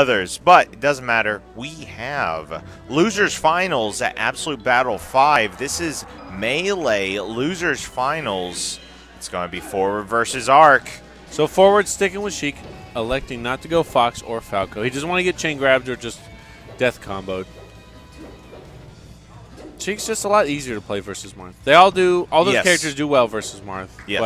others, but it doesn't matter. We have Losers Finals at Absolute Battle 5. This is Melee Losers Finals. It's going to be Forward versus Arc. So Forward sticking with Sheik, electing not to go Fox or Falco. He doesn't want to get chain grabbed or just death comboed. Sheik's just a lot easier to play versus Marth. They all do. All those characters do well versus Marth. Yes.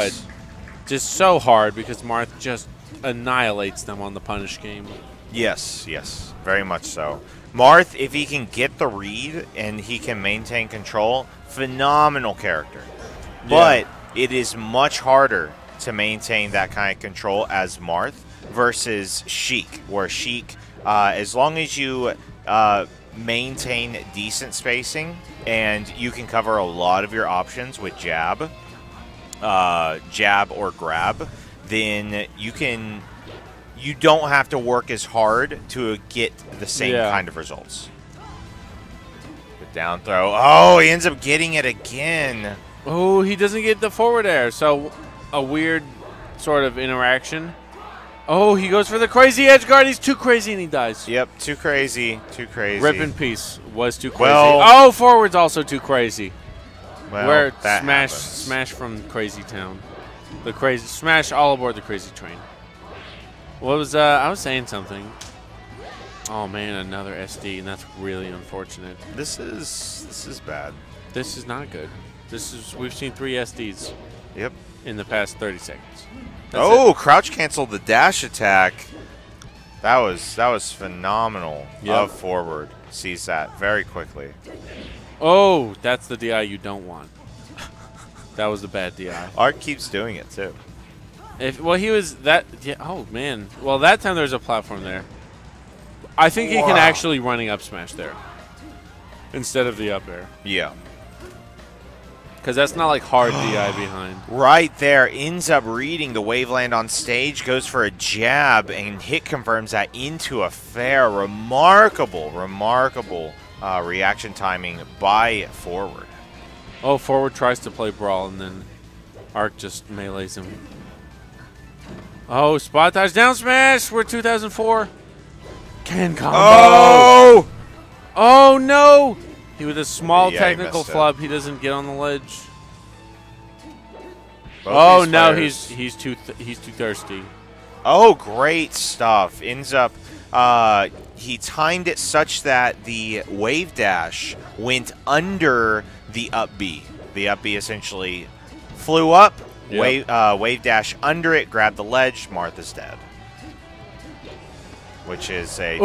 But just so hard because Marth just annihilates them on the punish game. Yes, yes, very much so. Marth, if he can get the read and he can maintain control, phenomenal character. Yeah. But it is much harder to maintain that kind of control as Marth versus Sheik, where Sheik, as long as you maintain decent spacing and you can cover a lot of your options with jab, or grab, then you can... You don't have to work as hard to get the same kind of results. The down throw. Oh, he ends up getting it again. Oh, he doesn't get the forward air. So a weird sort of interaction. Oh, he goes for the crazy edge guard. He's too crazy and he dies. Yep, too crazy, too crazy. Rip in peace was too crazy. Well, oh, Forward's also too crazy. Well, where smash from Crazy Town. The crazy smash all aboard the crazy train. What was I was saying something. Oh man, another SD, and that's really unfortunate. This is bad. This is not good. This is we've seen 3 SDs. Yep. In the past 30 seconds. That's it. Crouch canceled the dash attack. That was phenomenal. Yep. Forward sees that very quickly. Oh, that's the DI you don't want. That was the bad DI. Art keeps doing it too. Well, he was that. Yeah, oh man. Well, that time there was a platform there. I think he can actually running up smash there instead of the up air. Yeah. Because that's not like hard DI behind. Right there, ends up reading the waveland on stage, goes for a jab and hit confirms that into a fair. Remarkable, remarkable reaction timing by Forward. Oh, Forward tries to play Brawl and then Arc just melees him. Oh, spot dodge down smash. We're 2004. Can combo. Oh! Oh, no. He with a small technical flub. He doesn't get on the ledge. Oh, no. He's too thirsty. Oh, great stuff. Ends up he timed it such that the wave dash went under the up B. The up B essentially flew up. Yep. Wave dash under it, grab the ledge, Martha's dead. Which is a...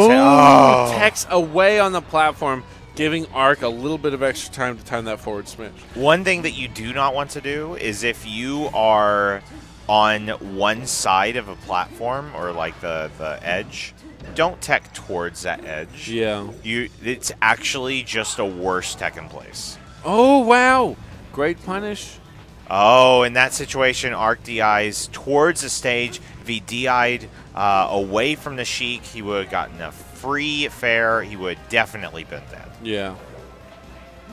Tech's away on the platform, giving Arc a little bit of extra time to time that forward smash. One thing that you do not want to do is if you are on one side of a platform or like the edge, don't tech towards that edge. Yeah. It's actually just a worse tech in place. Oh, wow. Great punish. Oh, in that situation, Arc DIs towards the stage. If he DI'd away from the Sheik, he would have gotten a free fair. He would have definitely been dead. Yeah.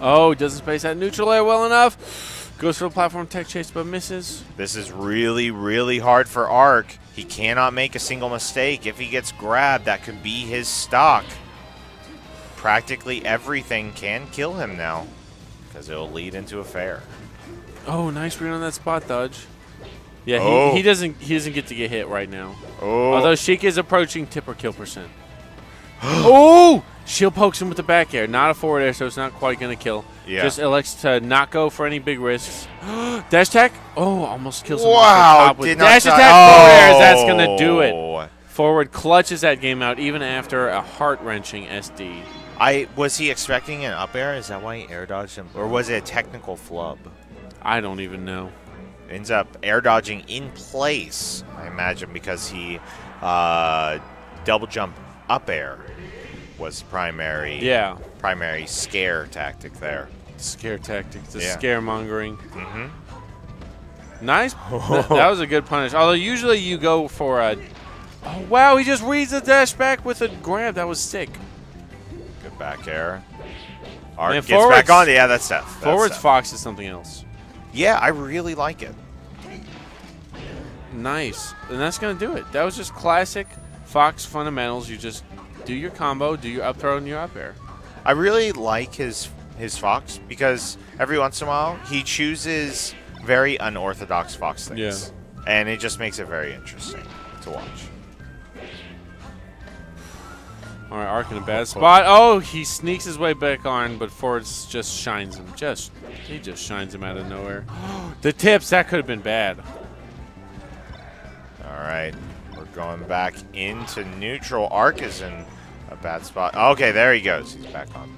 Oh, doesn't space that neutral air well enough. Goes for the platform tech chase, but misses. This is really, really hard for Arc. He cannot make a single mistake. If he gets grabbed, that could be his stock. Practically everything can kill him now because it will lead into a fair. Oh, nice read on that spot dodge. Yeah, he doesn't get to get hit right now. Oh. Although Sheik is approaching tip or kill %. Oh! Shield pokes him with the back air. Not a forward air, so it's not quite going to kill. Yeah. Just elects to not go for any big risks. Dash attack? Oh, almost kills him. Wow. Did not dash attack forward airs. That's going to do it. Forward clutches that game out even after a heart-wrenching SD. Was he expecting an up air? Is that why he air dodged him? Or was it a technical flub? I don't even know. Ends up air dodging in place, I imagine, because he double jump up air was primary. Yeah. Primary scare tactic there. Scare tactic. The scaremongering. Mm-hmm. Nice. That was a good punish. Although usually you go for a. Oh wow! He just reads the dash back with a grab. That was sick. Good back air. Arc gets back on. Yeah, that's tough. Forward's Fox is something else. Yeah, I really like it. Nice. And that's going to do it. That was just classic Fox fundamentals. You just do your combo, do your up throw and your up air. I really like his Fox, because every once in a while he chooses very unorthodox Fox things. Yeah. And it just makes it very interesting to watch. All right, Arc in a bad spot. Oh, he sneaks his way back on, but Forward just shines him. He just shines him out of nowhere. The tips, that could have been bad. All right, we're going back into neutral. Arc is in a bad spot. Okay, there he goes. He's back on.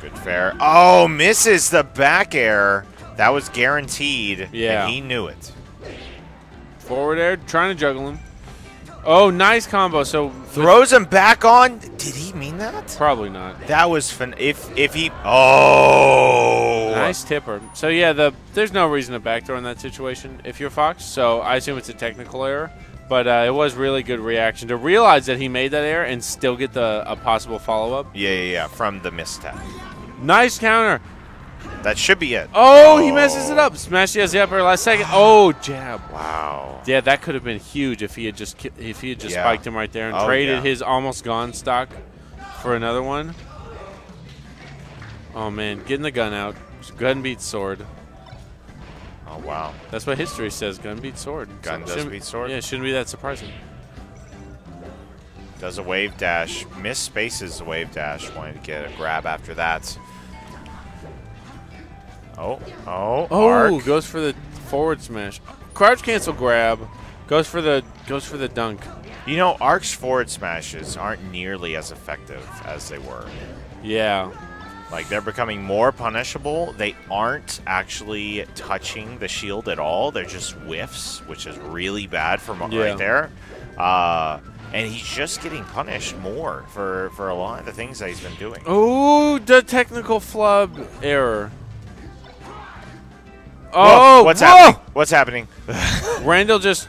Good fair. Oh, misses the back air. That was guaranteed. Yeah. And he knew it. Forward air, trying to juggle him. Oh, nice combo. So throws him back on. Did he mean that? Probably not. That was fun. If he. Oh. Nice tipper. So yeah, there's no reason to backthrow in that situation if you're Fox. So I assume it's a technical error, but it was really good reaction to realize that he made that error and still get a possible follow up. Yeah, from the misstep. Nice counter. That should be it. Oh, he messes it up. Smash as the upper last second. Oh, jab. Wow. Yeah, that could have been huge if he had just spiked him right there and traded his almost gone stock for another one. Oh man, getting the gun out. Gun beats sword. Oh wow. That's what history says. Gun beats sword. Gun does beat sword. Yeah, it shouldn't be that surprising. Does a wave dash. Miss spaces the wave dash. Wanted to get a grab after that. Oh, goes for the forward smash. Crouch cancel grab. Goes for the dunk. You know, Arc's forward smashes aren't nearly as effective as they were. Yeah. Like, they're becoming more punishable. They aren't actually touching the shield at all. They're just whiffs, which is really bad for Marth right there. And he's just getting punished more for a lot of the things that he's been doing. Oh, the technical flub error. Oh, whoa, what's happening? Randall just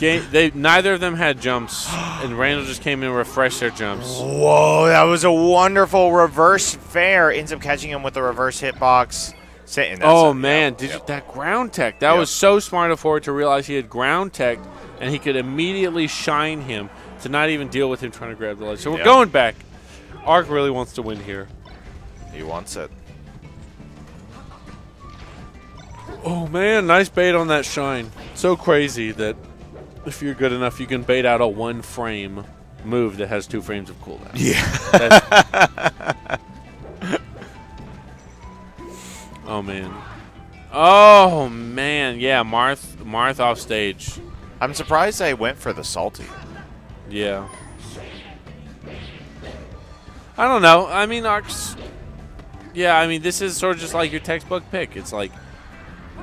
neither of them had jumps, and Randall just came in and refreshed their jumps. Whoa, that was a wonderful reverse fair. Ends up catching him with a reverse hitbox. Oh, man, that ground tech. That was so smart of Forward to realize he had ground tech, and he could immediately shine him to not even deal with him trying to grab the ledge. So we're going back. Arc really wants to win here. He wants it. Oh, man, nice bait on that shine. So crazy that if you're good enough, you can bait out a one-frame move that has 2 frames of cooldown. Yeah. Oh, man. Oh, man. Yeah, Marth off stage. I'm surprised they went for the salty. Yeah. I don't know. I mean, Arc's... Yeah, I mean, this is sort of just like your textbook pick. It's like...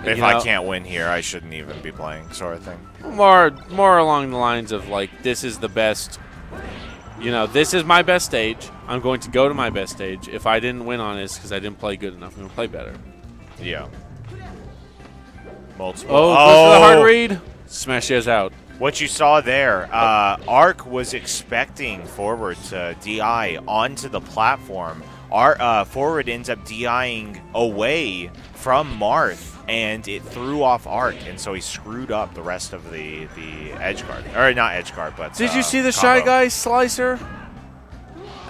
If I can't win here, I shouldn't even be playing, sort of thing. More along the lines of, like, this is the best, you know, this is my best stage. I'm going to go to my best stage. If I didn't win on this because I didn't play good enough, I'm going to play better. Yeah. Multiple. Oh, the hard read. Smash is out. What you saw there, Arc was expecting Forward to DI onto the platform. Our Forward ends up DIing away from Marth, and it threw off Arc, and so he screwed up the rest of the edge guard. Or not edge guard, but did you see the combo. Shy guy slicer?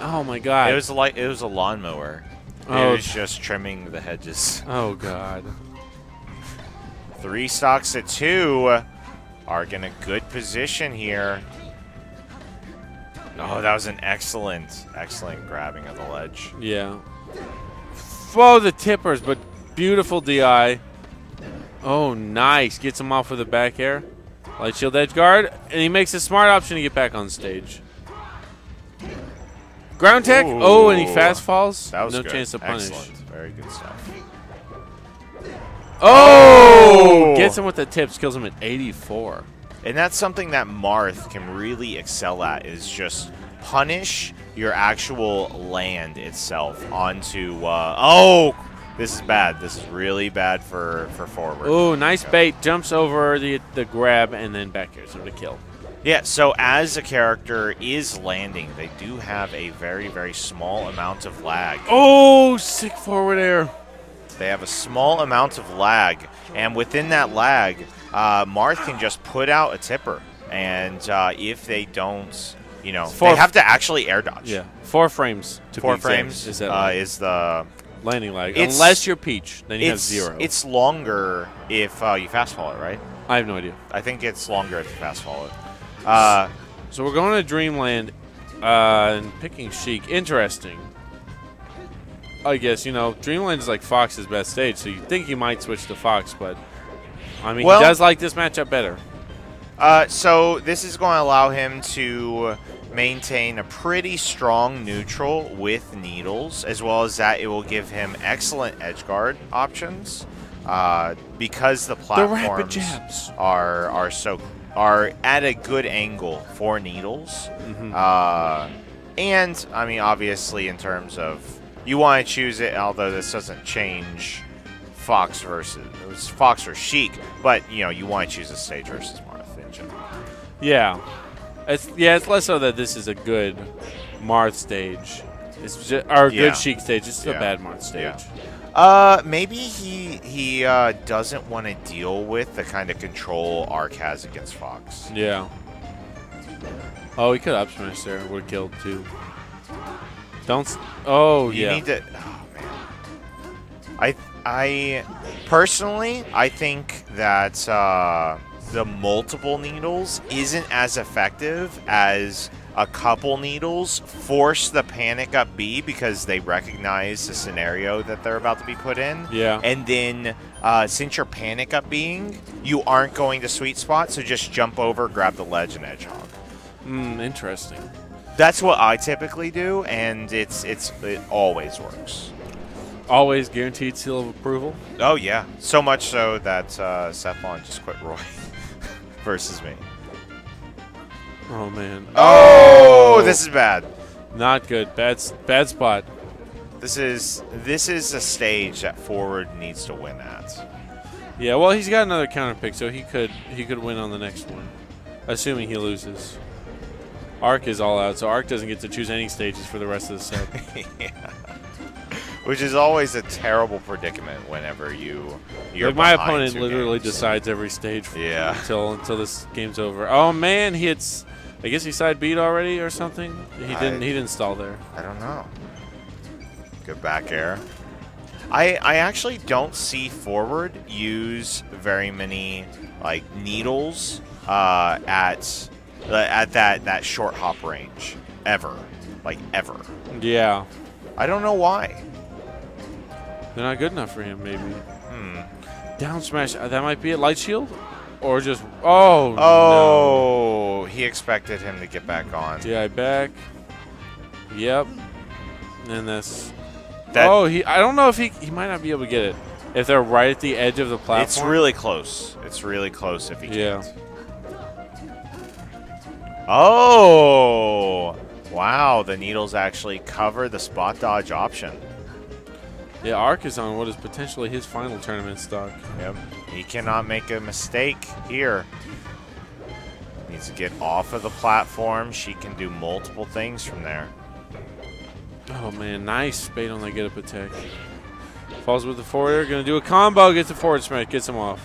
Oh my god! It was like it was a lawnmower. Oh. It was just trimming the hedges. Oh god! 3 stocks at 2. Arc in a good position here. Oh, that was an excellent grabbing of the ledge. Yeah. Oh, the tippers, but beautiful DI. Oh, nice. Gets him off with a back air. Light shield edge guard, and he makes a smart option to get back on stage. Ground tech. Ooh. Oh, and he fast falls. That was no good. Chance to punish. Excellent. Very good stuff. Oh! Gets him with the tips. Kills him at 84. And that's something that Marth can really excel at, is just punish your actual land itself onto... this is bad. This is really bad for Forward. Ooh, nice bait. Jumps over the grab and then back here. So the kill. Yeah, so as a character is landing, they do have a very, very small amount of lag. Oh, sick forward air. They have a small amount of lag, and within that lag... Marth can just put out a tipper, and if they don't, you know, they have to actually air dodge. Yeah, 4 frames. To 4 frames is the landing lag. Unless you're Peach, then you have 0. It's longer if you fastfall it, right? I have no idea. I think it's longer if you fastfall it. So we're going to Dreamland and picking Sheik. Interesting. I guess, you know, Dreamland is like Fox's best stage, so you think you might switch to Fox, but I mean, well, he does like this matchup better. So this is going to allow him to maintain a pretty strong neutral with needles, as well as that it will give him excellent edge guard options because the platforms are at a good angle for needles. Mm-hmm. And I mean, obviously, in terms of you want to choose it, although this doesn't change Fox versus Fox or Sheik, but you know you want to choose a stage versus Marth in general. Yeah, it's less so that this is a good Marth stage, it's just, or a good Sheik stage. It's a bad Marth stage. Yeah. Maybe he doesn't want to deal with the kind of control Arc has against Fox. Yeah. Oh, he could up smash there. Would have killed too. Don't. Oh yeah. You need to. Oh man. I personally, I think that the multiple needles isn't as effective as a couple needles force the panic up B because they recognize the scenario that they're about to be put in. Yeah. And then since you're panic up being, you aren't going to sweet spot, so just jump over, grab the ledge, and edge hog. Interesting. That's what I typically do, and it always works. Always guaranteed seal of approval? Oh, yeah. So much so that Cephalon just quit Roy versus me. Oh, man. Oh, this is bad. Not good. Bad spot. This is a stage that Forward needs to win at. Yeah, well, he's got another counter pick, so he could win on the next one, assuming he loses. Arc is all out, so Arc doesn't get to choose any stages for the rest of the set. Yeah. Which is always a terrible predicament whenever you're like my opponent literally decides every stage for until this game's over. Oh man, he hits. I guess he side beat already or something. He didn't stall there. I don't know. Good back air. I actually don't see Forward use very many like needles at that short hop range ever, like ever. Yeah. I don't know why. They're not good enough for him, maybe. Down smash. That might be it. Light shield? Or just... Oh, no. He expected him to get back on. DI back. Yep. And this... I don't know if he might not be able to get it. If they're right at the edge of the platform. It's really close. It's really close if he can't. Oh! Wow, the needles actually cover the spot dodge option. Yeah, Arc is on what is potentially his final tournament stock. Yep. He cannot make a mistake here. Needs to get off of the platform. She can do multiple things from there. Oh, man. Nice bait on the get-up attack. Falls with the forward air. Going to do a combo. Gets the forward smash. Gets him off.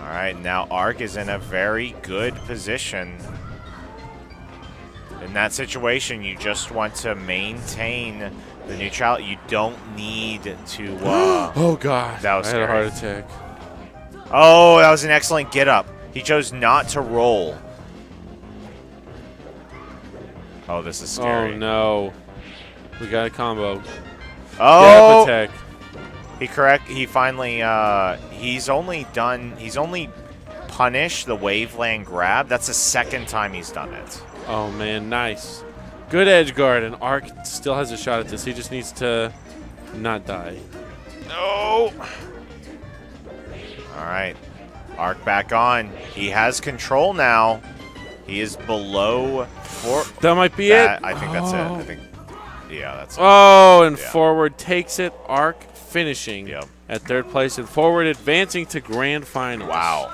All right. Now Arc is in a very good position. In that situation, you just want to maintain... the neutrality, you don't need to... oh, God. That was scary. I had a heart attack. Oh, that was an excellent get-up. He chose not to roll. Oh, this is scary. Oh, no. We got a combo. Oh! Get-up attack. He finally... He's only punished the Waveland grab. That's the second time he's done it. Oh, man. Nice. Good edge guard, and Arc still has a shot at this. He just needs to not die. No! All right. Arc back on. He has control now. He is below four. That might be it. I think that's it. I think, yeah, that's it. Oh, and Forward takes it. Arc finishing at 3rd place, and Forward advancing to grand finals. Wow.